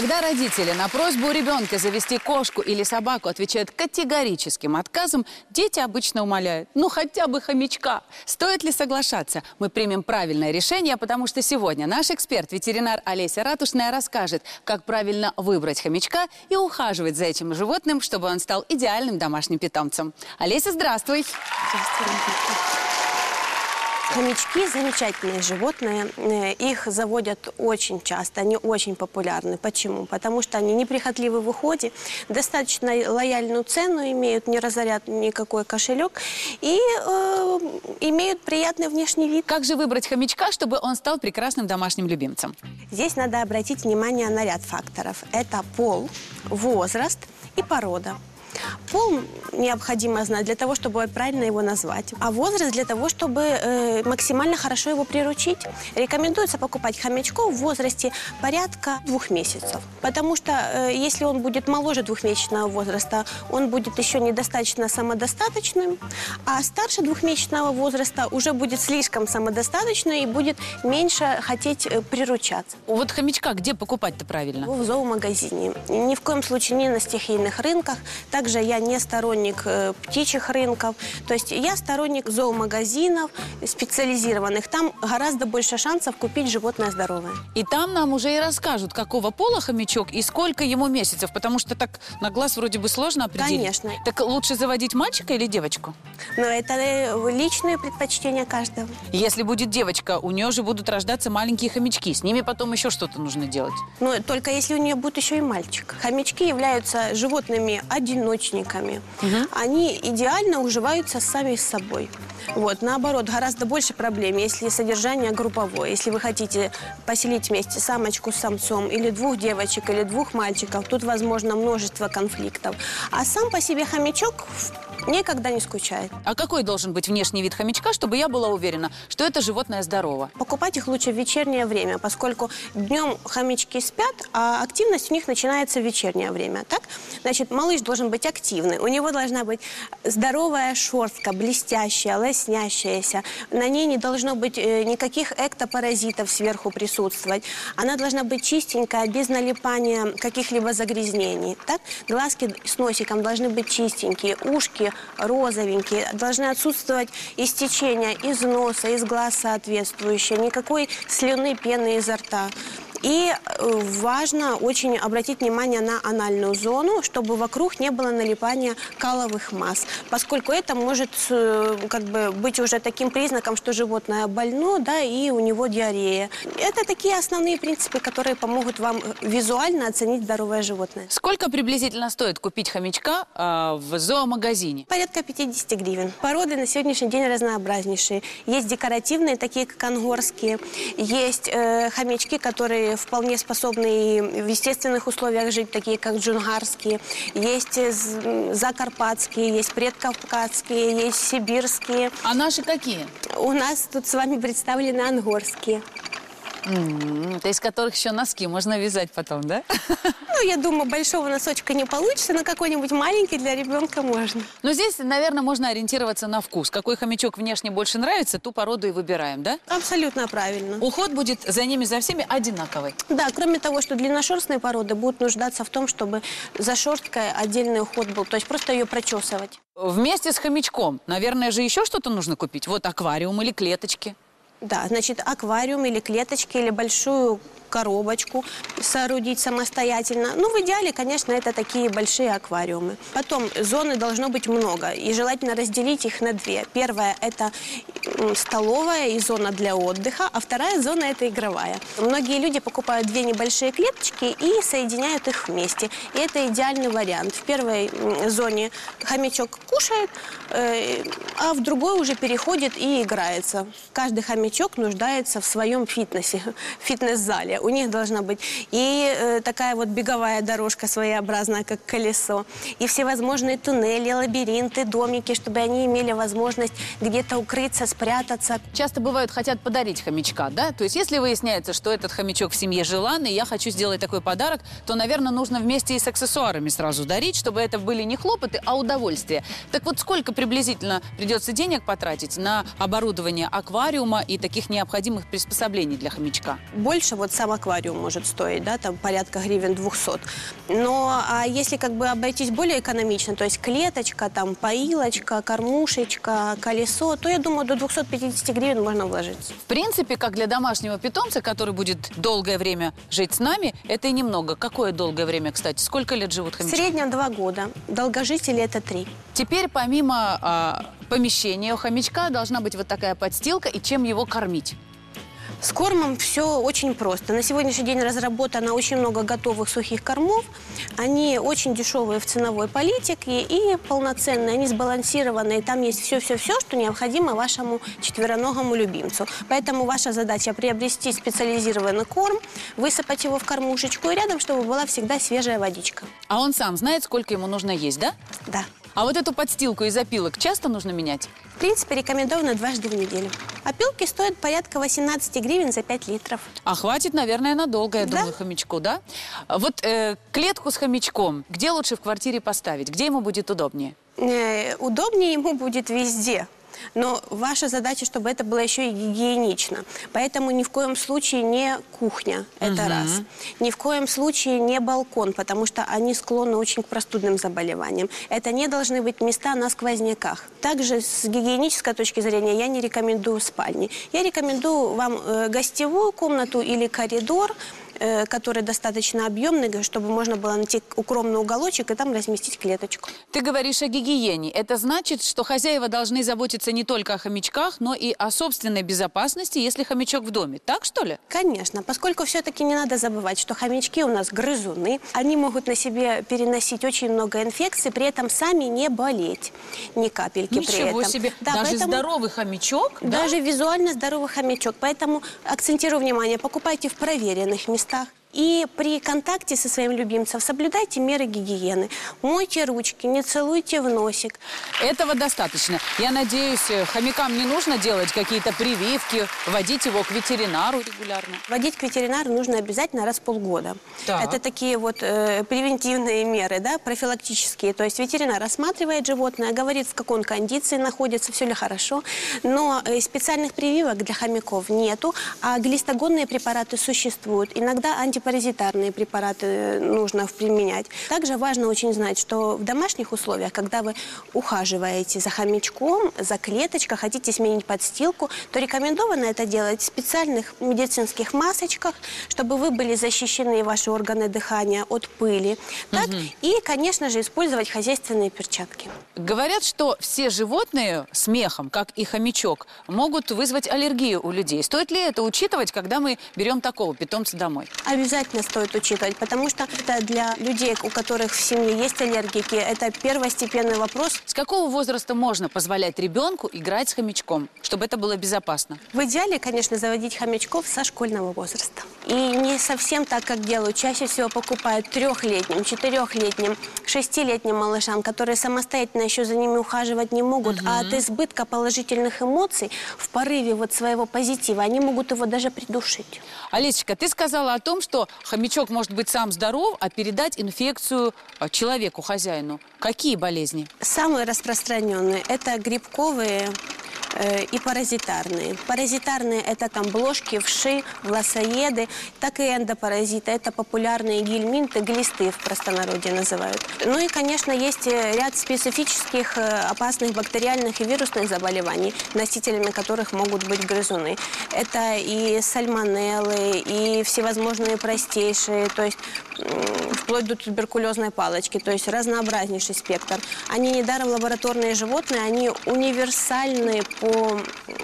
Когда родители на просьбу ребенка завести кошку или собаку отвечают категорическим отказом, дети обычно умоляют: ну хотя бы хомячка. Стоит ли соглашаться? Мы примем правильное решение, потому что сегодня наш эксперт, ветеринар Алеся Ратушная, расскажет, как правильно выбрать хомячка и ухаживать за этим животным, чтобы он стал идеальным домашним питомцем. Алеся, здравствуй! Хомячки замечательные животные, их заводят очень часто, они очень популярны. Почему? Потому что они неприхотливы в уходе, достаточно лояльную цену имеют, не разорят никакой кошелек и имеют приятный внешний вид. Как же выбрать хомячка, чтобы он стал прекрасным домашним любимцем? Здесь надо обратить внимание на ряд факторов. Это пол, возраст и порода. Пол необходимо знать для того, чтобы правильно его назвать, а возраст для того, чтобы максимально хорошо его приручить. Рекомендуется покупать хомячков в возрасте порядка 2 месяцев, потому что если он будет моложе 2-месячного возраста, он будет еще недостаточно самодостаточным, а старше 2-месячного возраста уже будет слишком самодостаточным и будет меньше хотеть приручаться. Вот хомячка где покупать-то правильно? В зоомагазине. Ни в коем случае не на стихийных рынках. Также я не сторонник птичьих рынков, то есть я сторонник зоомагазинов специализированных. Там гораздо больше шансов купить животное здоровое. И там нам уже и расскажут, какого пола хомячок и сколько ему месяцев, потому что так на глаз вроде бы сложно определить. Конечно. Так лучше заводить мальчика или девочку? Но это личные предпочтения каждого. Если будет девочка, у нее уже будут рождаться маленькие хомячки, с ними потом еще что-то нужно делать. Но только если у нее будет еще и мальчик. Хомячки являются животными одиночными. Они идеально уживаются сами с собой. Вот, наоборот, гораздо больше проблем, если содержание групповое. Если вы хотите поселить вместе самочку с самцом, или 2 девочек, или 2 мальчиков, тут возможно множество конфликтов. А сам по себе хомячок никогда не скучает. А какой должен быть внешний вид хомячка, чтобы я была уверена, что это животное здорово? Покупать их лучше в вечернее время, поскольку днем хомячки спят, а активность у них начинается в вечернее время. Так? Значит, малыш должен быть активный, у него должна быть здоровая шерстка, блестящая, лоснящаяся. На ней не должно быть никаких эктопаразитов сверху присутствовать. Она должна быть чистенькая, без налипания каких-либо загрязнений. Так? Глазки с носиком должны быть чистенькие, ушки розовенькие, должны отсутствовать истечения из носа, из глаз соответствующие, никакой слюны, пены изо рта. И важно очень обратить внимание на анальную зону, чтобы вокруг не было налипания каловых масс, поскольку это может быть уже таким признаком, что животное больно, да, и у него диарея. Это такие основные принципы, которые помогут вам визуально оценить здоровое животное. Сколько приблизительно стоит купить хомячка в зоомагазине? Порядка 50 гривен. Породы на сегодняшний день разнообразнейшие. Есть декоративные, такие как ангорские, есть хомячки, которые вполне способны в естественных условиях жить, такие как джунгарские, есть закарпатские, есть предкавказские, есть сибирские. А наши какие? У нас тут с вами представлены ангорские. Это из которых еще носки можно вязать потом, да? Ну, я думаю, большого носочка не получится, но какой-нибудь маленький для ребенка можно. Но здесь, наверное, можно ориентироваться на вкус. Какой хомячок внешне больше нравится, ту породу и выбираем, да? Абсолютно правильно. Уход будет за ними, за всеми одинаковый. Да, кроме того, что длинношерстные породы будут нуждаться в том, чтобы за шерсткой отдельный уход был, то есть просто ее прочесывать. Вместе с хомячком, наверное, же еще что-то нужно купить? Вот аквариум или клеточки. Да, значит, аквариум или клеточки, или большую коробочку соорудить самостоятельно. Ну, в идеале, конечно, это такие большие аквариумы. Потом, зоны должно быть много, и желательно разделить их на 2. Первая – это столовая и зона для отдыха, а вторая зона – это игровая. Многие люди покупают 2 небольшие клеточки и соединяют их вместе. И это идеальный вариант. В первой зоне хомячок кушает, а в другой уже переходит и играется. Каждый хомячок нуждается в своем фитнесе, фитнес-зале. У них должна быть и такая вот беговая дорожка своеобразная, как колесо, и всевозможные туннели, лабиринты, домики, чтобы они имели возможность где-то укрыться, спрятаться. Часто бывают, хотят подарить хомячка, да? То есть если выясняется, что этот хомячок в семье желанный, я хочу сделать такой подарок, то, наверное, нужно вместе и с аксессуарами сразу дарить, чтобы это были не хлопоты, а удовольствие. Так вот, сколько приблизительно придется денег потратить на оборудование аквариума и таких необходимых приспособлений для хомячка? Больше вот сам сам аквариум может стоить, да, там порядка гривен 200. Но если как бы обойтись более экономично, то есть клеточка, там поилочка, кормушечка, колесо, то я думаю, до 250 гривен можно вложиться. В принципе, как для домашнего питомца, который будет долгое время жить с нами, это и немного. Какое долгое время, кстати? Сколько лет живут хомячки? В среднем 2 года. Долгожители – это 3. Теперь помимо помещения у хомячка должна быть вот такая подстилка, и чем его кормить? С кормом все очень просто. На сегодняшний день разработано очень много готовых сухих кормов. Они очень дешевые в ценовой политике и полноценные, они сбалансированные. Там есть все-все-все, что необходимо вашему четвероногому любимцу. Поэтому ваша задача приобрести специализированный корм, высыпать его в кормушечку и рядом, чтобы была всегда свежая водичка. А он сам знает, сколько ему нужно есть, да? Да. А вот эту подстилку из опилок часто нужно менять? В принципе, рекомендовано 2 раза в неделю. Опилки стоят порядка 18 гривен за 5 литров. А хватит, наверное, надолго, я думаю, хомячку, да? Вот клетку с хомячком где лучше в квартире поставить? Где ему будет удобнее? Удобнее ему будет везде. Но ваша задача, чтобы это было еще и гигиенично. Поэтому ни в коем случае не кухня, это раз. Ни в коем случае не балкон, потому что они склонны очень к простудным заболеваниям. Это не должны быть места на сквозняках. Также с гигиенической точки зрения я не рекомендую спальни. Я рекомендую вам гостевую комнату или коридор, который достаточно объемный, чтобы можно было найти укромный уголочек и там разместить клеточку. Ты говоришь о гигиене. Это значит, что хозяева должны заботиться не только о хомячках, но и о собственной безопасности, если хомячок в доме. Так, что ли? Конечно, поскольку все-таки не надо забывать, что хомячки у нас грызуны. Они могут на себе переносить очень много инфекций, при этом сами не болеть. Ни капельки при этом. Ничего себе. Да, даже поэтому... здоровый хомячок? Да? Даже визуально здоровый хомячок. Поэтому акцентирую внимание, покупайте в проверенных местах. И при контакте со своим любимцем соблюдайте меры гигиены. Мойте ручки, не целуйте в носик. Этого достаточно. Я надеюсь, хомякам не нужно делать какие-то прививки, водить его к ветеринару регулярно. Водить к ветеринару нужно обязательно раз в полгода. Да. Это такие вот превентивные меры, да, профилактические. То есть ветеринар осматривает животное, говорит, в какой он кондиции находится, все ли хорошо. Но специальных прививок для хомяков нету, а глистогонные препараты существуют. Иногда антипаразитарные препараты нужно применять. Также важно очень знать, что в домашних условиях, когда вы ухаживаете за хомячком, за клеточкой, хотите сменить подстилку, то рекомендовано это делать в специальных медицинских масочках, чтобы вы были защищены, ваши органы дыхания, от пыли. Так, и, конечно же, использовать хозяйственные перчатки. Говорят, что все животные с мехом, как и хомячок, могут вызвать аллергию у людей. Стоит ли это учитывать, когда мы берем такого питомца домой? Обязательно стоит учитывать, потому что это для людей, у которых в семье есть аллергики, это первостепенный вопрос. С какого возраста можно позволять ребенку играть с хомячком, чтобы это было безопасно? В идеале, конечно, заводить хомячков со школьного возраста. И не совсем так, как делают. Чаще всего покупают 3-летним, 4-летним, 6-летним малышам, которые самостоятельно еще за ними ухаживать не могут. А от избытка положительных эмоций в порыве вот своего позитива они могут его даже придушить. Алесечка, ты сказала о том, что хомячок может быть сам здоров, а передать инфекцию человеку, хозяину. Какие болезни? Самые распространенные – это грибковые и паразитарные. Паразитарные – это там блошки, вши, власоеды, так и эндопаразиты. Это популярные гельминты, глисты в простонародье называют. Ну и, конечно, есть ряд специфических опасных бактериальных и вирусных заболеваний, носителями которых могут быть грызуны. Это и сальмонеллы, и всевозможные простейшие, то есть вплоть до туберкулезной палочки, то есть разнообразнейший спектр. Они недаром лабораторные животные, они универсальные по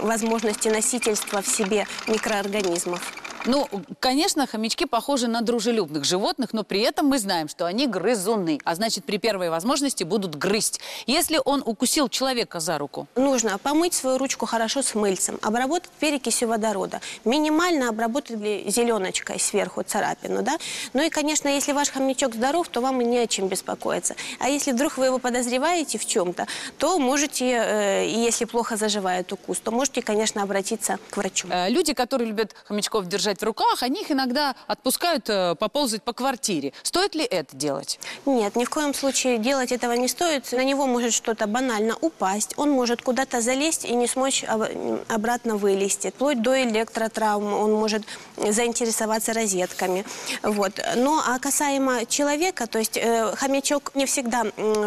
возможности носительства в себе микроорганизмов. Ну, конечно, хомячки похожи на дружелюбных животных, но при этом мы знаем, что они грызуны, а значит, при первой возможности будут грызть. Если он укусил человека за руку? Нужно помыть свою ручку хорошо с мыльцем, обработать перекисью водорода, минимально обработать зеленочкой сверху царапину, да? Ну и, конечно, если ваш хомячок здоров, то вам и не о чем беспокоиться. А если вдруг вы его подозреваете в чем-то, то можете, если плохо заживает укус, то можете, конечно, обратиться к врачу. Люди, которые любят хомячков держать в руках, они их иногда отпускают поползать по квартире. Стоит ли это делать? Нет, ни в коем случае делать этого не стоит. На него может что-то банально упасть, он может куда-то залезть и не смочь обратно вылезти. Вплоть до электротравм, он может заинтересоваться розетками. Вот. Ну, а касаемо человека, то есть хомячок не всегда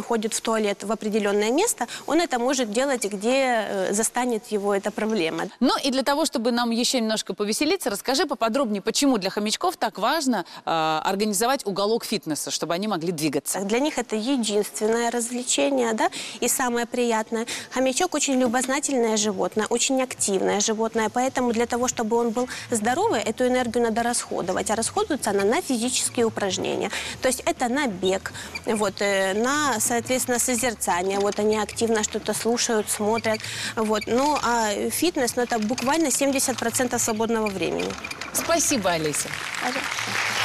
ходит в туалет в определенное место, он это может делать, где застанет его эта проблема. Ну и для того, чтобы нам еще немножко повеселиться, расскажи поподробнее, почему для хомячков так важно организовать уголок фитнеса, чтобы они могли двигаться. Для них это единственное развлечение, да, и самое приятное. Хомячок очень любознательное животное, очень активное животное, поэтому для того, чтобы он был здоровый, эту энергию надо расходовать, а расходуется она на физические упражнения. То есть это на бег, вот, на, соответственно, созерцание, вот они активно что-то слушают, смотрят, вот. Ну, а фитнес, ну, это буквально 70% свободного времени. Спасибо, Алеся. Пожалуйста.